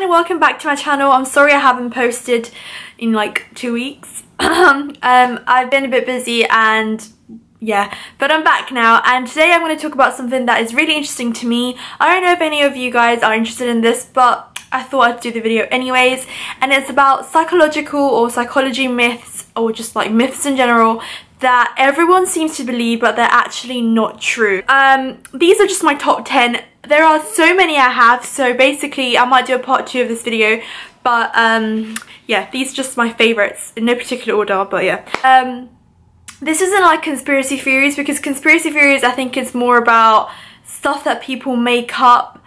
and welcome back to my channel. I'm sorry I haven't posted in like 2 weeks. I've been a bit busy and yeah, but I'm back now, and today I'm going to talk about something that is really interesting to me. I don't know if any of you guys are interested in this, but I thought I'd do the video anyways, and it's about psychological or psychology myths, or just like myths in general, that everyone seems to believe but they're actually not true. These are just my top 10. There are so many I have, so basically I might do a part 2 of this video, but yeah, these are just my favourites in no particular order, but yeah. This isn't like conspiracy theories, because conspiracy theories I think is more about stuff that people make up,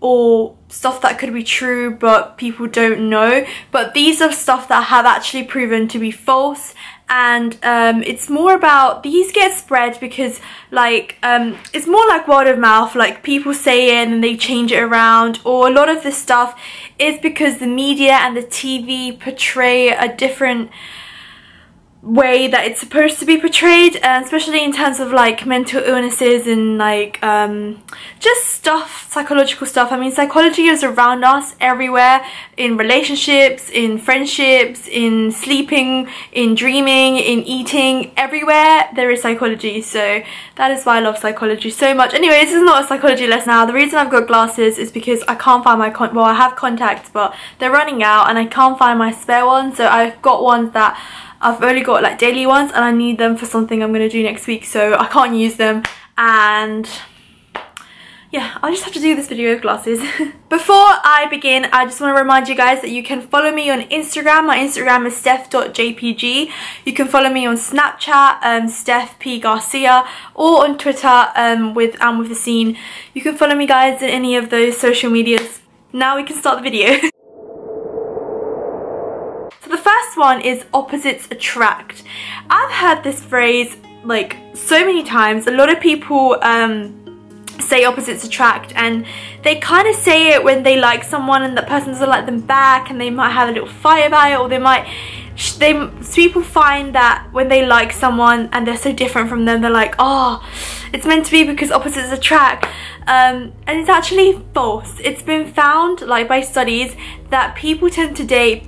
or stuff that could be true but people don't know. But these are stuff that have actually proven to be false, and it's more about, these get spread because like it's more like word of mouth, like people say it and they change it around, or a lot of this stuff is because the media and the TV portray a different way that it's supposed to be portrayed, especially in terms of like mental illnesses and like just stuff, psychological stuff. I mean, psychology is around us everywhere, in relationships, in friendships, in sleeping, in dreaming, in eating. Everywhere there is psychology, so that is why I love psychology so much. Anyway, this is not a psychology lesson now. The reason I've got glasses is because I can't find my well, I have contacts but they're running out and I can't find my spare ones, so I've got ones that I've only got like daily ones, and I need them for something I'm going to do next week, so I can't use them, and yeah, I'll just have to do this video with glasses. Before I begin, I just want to remind you guys that you can follow me on Instagram. My Instagram is steph.jpg. You can follow me on Snapchat, Stephanie Garcia, or on Twitter, with I'm with the scene. You can follow me guys in any of those social medias. Now we can start the video. The first one is opposites attract. I've heard this phrase like so many times. A lot of people say opposites attract, and they kind of say it when they like someone and that person doesn't like them back, and they might have a little fight about it, or they might, people find that when they like someone and they're so different from them, they're like, oh, it's meant to be because opposites attract, and it's actually false. It's been found like by studies that people tend to date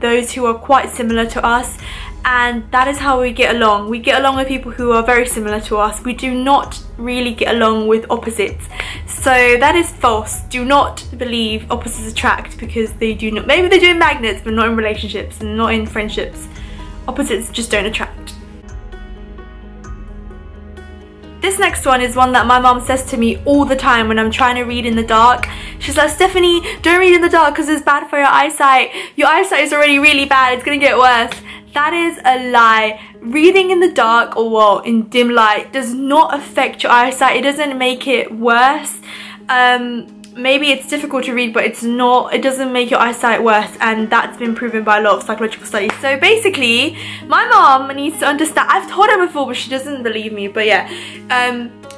those who are quite similar to us, and that is how we get along. We get along with people who are very similar to us. We do not really get along with opposites, so that is false. Do not believe opposites attract, because they do not. Maybe they do in magnets, but not in relationships and not in friendships. Opposites just don't attract. This next one is one that my mum says to me all the time when I'm trying to read in the dark. She's like, Stephanie, don't read in the dark because it's bad for your eyesight. Your eyesight is already really bad, it's gonna get worse. That is a lie. Reading in the dark, or well, in dim light, does not affect your eyesight. It doesn't make it worse. Maybe it's difficult to read, but it's not, it doesn't make your eyesight worse, and that's been proven by a lot of psychological studies. So basically, my mom needs to understand, I've told her before but she doesn't believe me, but yeah,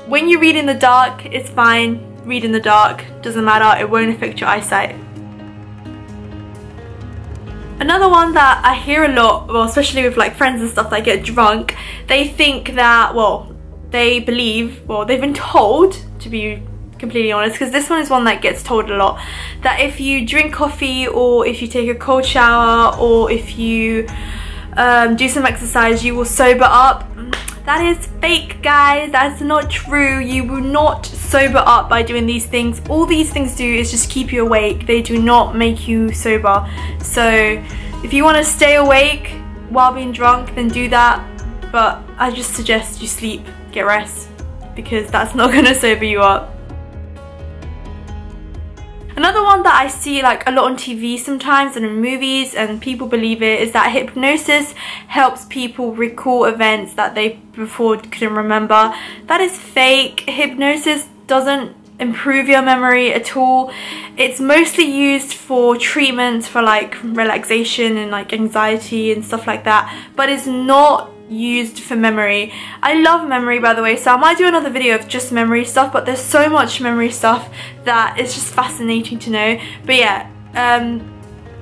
when you read in the dark, it's fine. Read in the dark, doesn't matter, it won't affect your eyesight. Another one that I hear a lot, well, especially with like friends and stuff that get drunk, they think that, well, they believe, well, they've been told, to be completely honest, because this one is one that gets told a lot, that if you drink coffee, or if you take a cold shower, or if you do some exercise, you will sober up. That is fake, guys. That's not true. You will not sober up by doing these things. All these things do is just keep you awake. They do not make you sober. So if you want to stay awake while being drunk, then do that, but I just suggest you sleep, get rest, because that's not gonna sober you up. Another one that I see like a lot on TV sometimes, and in movies, and people believe it, is that hypnosis helps people recall events that they before couldn't remember. That is fake. Hypnosis doesn't improve your memory at all. It's mostly used for treatments for like relaxation and like anxiety and stuff like that, but it's not used for memory. I love memory, by the way, so I might do another video of just memory stuff, but there's so much memory stuff that it's just fascinating to know. But yeah,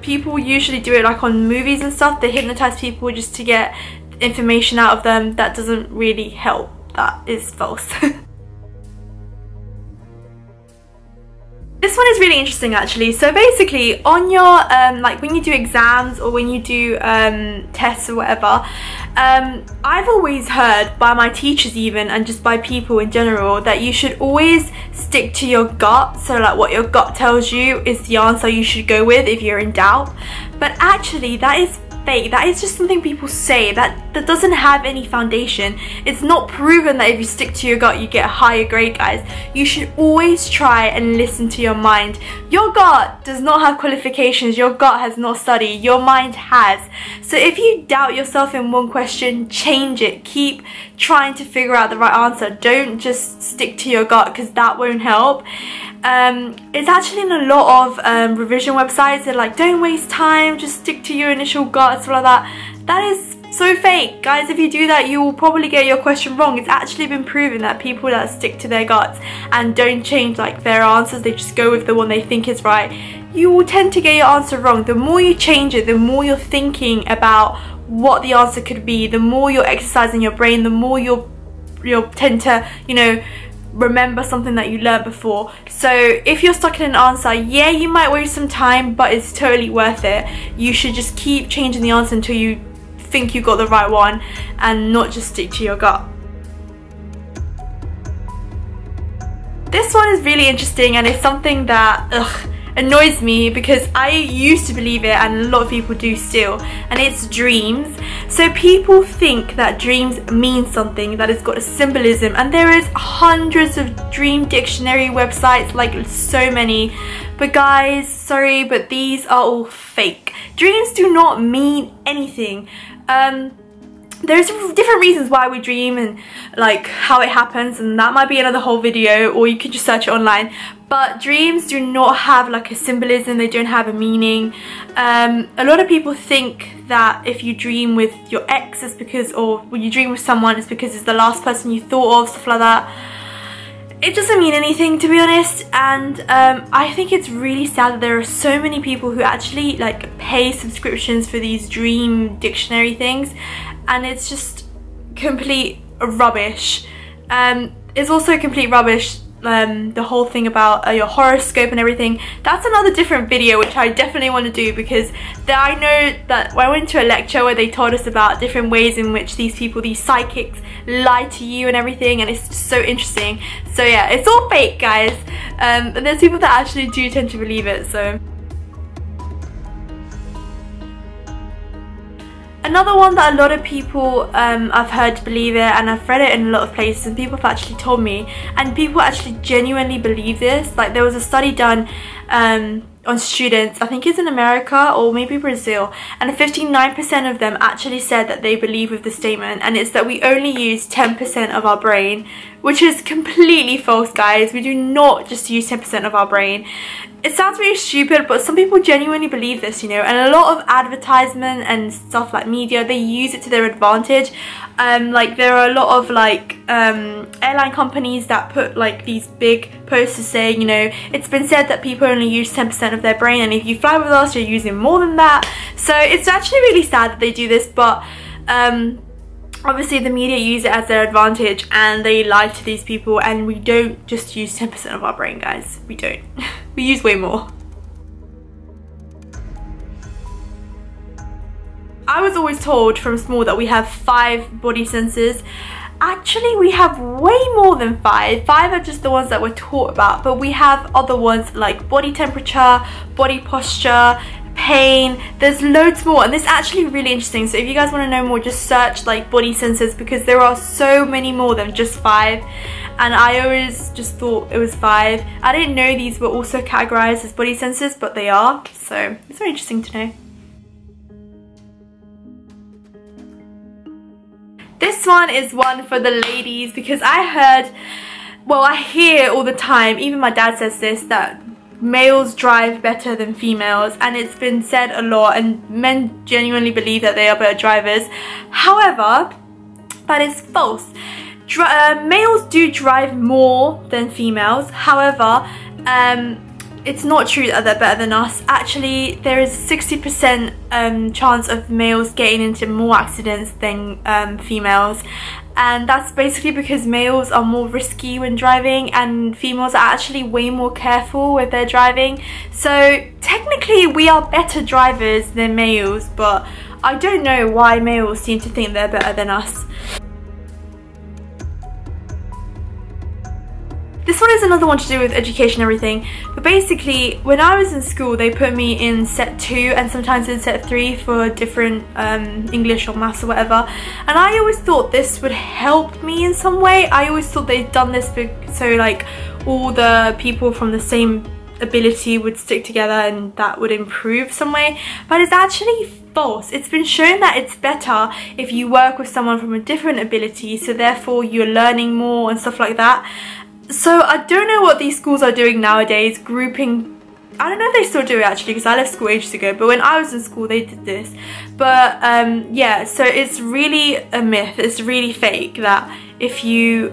people usually do it like on movies and stuff. They hypnotize people just to get information out of them. That doesn't really help. That is false. This one is really interesting actually. So basically on your like when you do exams or when you do tests or whatever, I've always heard by my teachers even, and just by people in general, that you should always stick to your gut. So like what your gut tells you is the answer you should go with if you're in doubt. But actually that is fake. That is just something people say. That doesn't have any foundation. It's not proven that if you stick to your gut you get a higher grade, guys. You should always try and listen to your mind. Your gut does not have qualifications. Your gut has not studied. Your mind has. So if you doubt yourself in one question, change it. Keep trying to figure out the right answer. Don't just stick to your gut, because that won't help. It's actually in a lot of revision websites. They're like, don't waste time, just stick to your initial gut, stuff like that. That is so fake, guys. If you do that, you will probably get your question wrong. It's actually been proven that people that stick to their guts and don't change like their answers, they just go with the one they think is right, you will tend to get your answer wrong. The more you change it, the more you're thinking about what the answer could be, the more you're exercising your brain, the more you'll tend to, you know, remember something that you learned before. So if you're stuck in an answer, yeah, you might waste some time, but it's totally worth it. You should just keep changing the answer until you think you got the right one, and not just stick to your gut. This one is really interesting, and it's something that annoys me, because I used to believe it and a lot of people do still, and it's dreams. So people think that dreams mean something, that it's got a symbolism, and there is hundreds of dream dictionary websites, like so many, but guys, sorry, but these are all fake. Dreams do not mean anything. There's different reasons why we dream and like how it happens, and that might be another whole video, or you could just search it online. But dreams do not have like a symbolism, they don't have a meaning. A lot of people think that if you dream with your ex, it's because, or when you dream with someone, it's because it's the last person you thought of, stuff like that. It doesn't mean anything, to be honest, and I think it's really sad that there are so many people who actually like pay subscriptions for these dream dictionary things, and it's just complete rubbish. It's also complete rubbish, the whole thing about your horoscope and everything. That's another different video which I definitely want to do, because I know that I went to a lecture where they told us about different ways in which these people, these psychics, lie to you and everything, and it's just so interesting. So yeah, it's all fake, guys, and there's people that actually do tend to believe it. So another one that a lot of people I've heard to believe it, and I've read it in a lot of places, and people have actually told me, and people actually genuinely believe this. Like there was a study done on students, I think it's in America or maybe Brazil, and 59% of them actually said that they believe with the statement, and it's that we only use 10% of our brain, which is completely false, guys. We do not just use 10% of our brain. It sounds really stupid, but some people genuinely believe this, you know, and a lot of advertisement and stuff like media, they use it to their advantage. Like there are a lot of like airline companies that put like these big posters saying, you know, it's been said that people only use 10% of their brain, and if you fly with us you're using more than that. So it's actually really sad that they do this, but obviously the media use it as their advantage, and they lie to these people, and we don't just use 10% of our brain, guys. We don't. We use way more. I was always told from small that we have 5 body senses. Actually, we have way more than 5. 5 are just the ones that we're taught about, but we have other ones like body temperature, body posture, pain. There's loads more, and this is actually really interesting. So if you guys want to know more, just search like body senses, because there are so many more than just 5. And I always just thought it was 5. I didn't know these were also categorized as body senses, but they are. So it's very interesting to know. This one is one for the ladies, because I heard, well, I hear all the time, even my dad says this, that males drive better than females, and it's been said a lot, and men genuinely believe that they are better drivers. However, that is false. Males do drive more than females. However, it's not true that they're better than us. Actually, there is a 60% chance of males getting into more accidents than females. And that's basically because males are more risky when driving and females are actually way more careful with their driving. So technically we are better drivers than males, but I don't know why males seem to think they're better than us. This one is another one to do with education and everything, but basically when I was in school they put me in set 2 and sometimes in set 3 for different English or maths or whatever, and I always thought this would help me in some way. I always thought they'd done this so like all the people from the same ability would stick together and that would improve some way, but it's actually false. It's been shown that it's better if you work with someone from a different ability, so therefore you're learning more and stuff like that. So I don't know what these schools are doing nowadays, grouping, I don't know if they still do it actually because I left school ages ago, but when I was in school they did this. But yeah, so it's really a myth, it's really fake that if you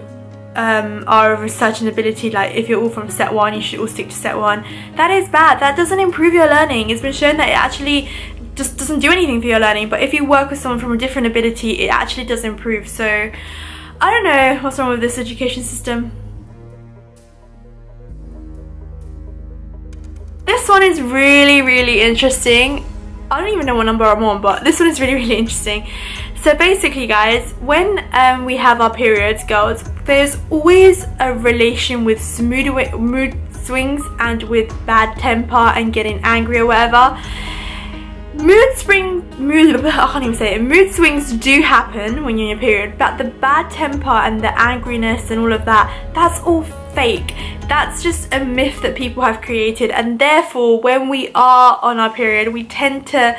are of a certain ability, like if you're all from set 1 you should all stick to set 1. That is bad, that doesn't improve your learning. It's been shown that it actually just doesn't do anything for your learning, but if you work with someone from a different ability it actually does improve. So I don't know what's wrong with this education system. This one is really interesting. I don't even know what number I'm on, but this one is really interesting. So basically guys, when we have our periods, girls, there's always a relation with mood swings and with bad temper and getting angry or whatever. Mood swings do happen when you're in your period, but the bad temper and the angriness and all of that, that's all fake. That's just a myth that people have created, and therefore when we are on our period we tend to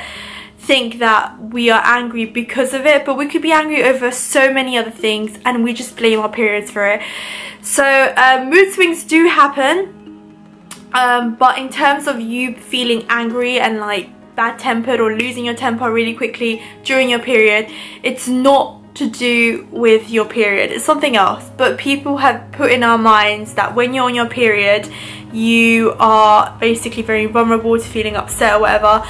think that we are angry because of it, but we could be angry over so many other things and we just blame our periods for it. So mood swings do happen, but in terms of you feeling angry and like bad-tempered or losing your temper really quickly during your period, it's not to do with your period, it's something else. But people have put in our minds that when you're on your period you are basically very vulnerable to feeling upset or whatever.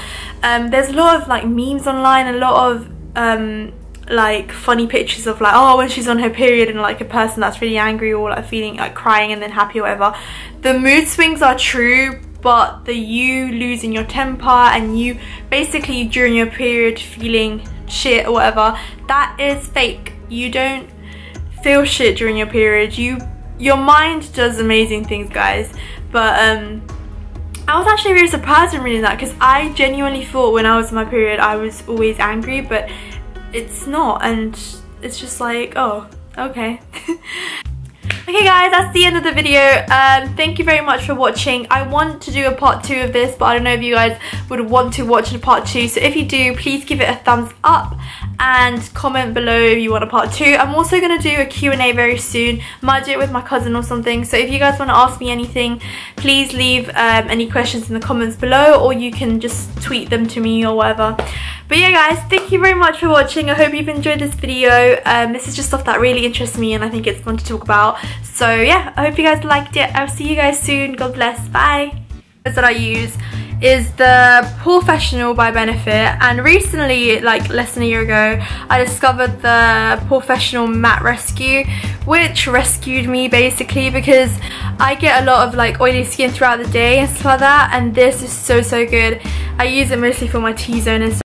There's a lot of like memes online, a lot of like funny pictures of like, oh, when she's on her period and like a person that's really angry or like feeling like crying and then happy or whatever. The mood swings are true, but the you losing your temper and you basically during your period feeling shit or whatever, that is fake. You don't feel shit during your period. Your mind does amazing things, guys. But I was actually really surprised when reading that, because I genuinely thought when I was in my period I was always angry, but it's not, and it's just like, oh, okay. Okay guys, that's the end of the video. Thank you very much for watching. I want to do a part 2 of this, but I don't know if you guys would want to watch a part 2. So if you do, please give it a thumbs up and comment below if you want a part 2. I'm also going to do a Q&A very soon. Might do it with my cousin or something. So if you guys want to ask me anything, please leave any questions in the comments below, or you can just tweet them to me or whatever. But yeah guys, thank you very much for watching. I hope you've enjoyed this video. This is just stuff that really interests me and I think it's fun to talk about. So yeah, I hope you guys liked it. I'll see you guys soon. God bless. Bye. That I use is the Professional by Benefit, and recently, like less than a year ago, I discovered the Professional Matte Rescue, which rescued me basically because I get a lot of like oily skin throughout the day and stuff like that, and this is so good. I use it mostly for my T-zone and stuff.